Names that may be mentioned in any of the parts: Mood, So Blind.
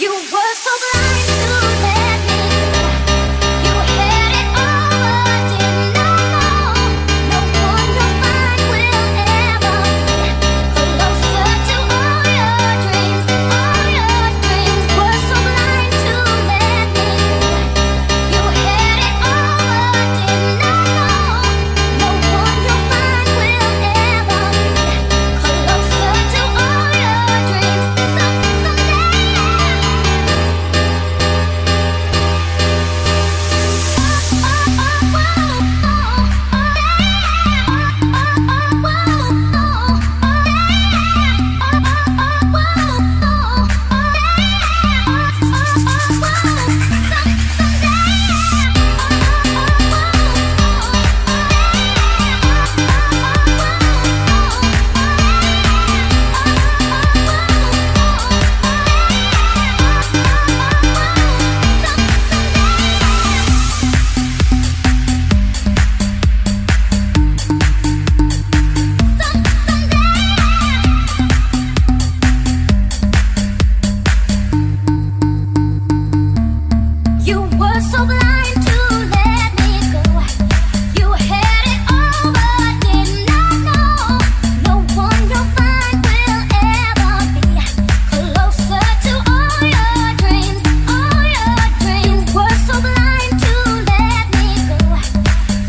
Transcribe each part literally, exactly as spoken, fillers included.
You were so blind to let me go. You had it all or didn't know. No one you'll find will ever get closer to all your dreams. All your dreams were so blind to let me go. You had it all or didn't know. No one you'll find will ever get closer to all your dreams. So blind to let me go.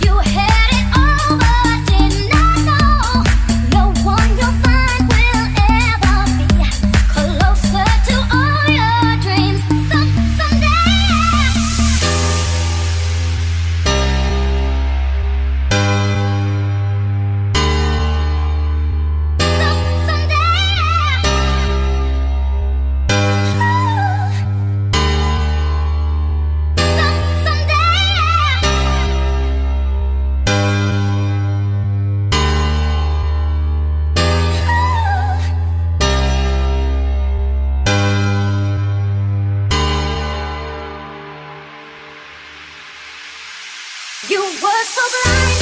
You had it all but did not know. No one you'll find will ever be closer to all your dreams. All your dreams were so blind to let me go. You had it all but did not know. No one you'll find will ever be closer to all your dreams. Some, someday. You were so blind.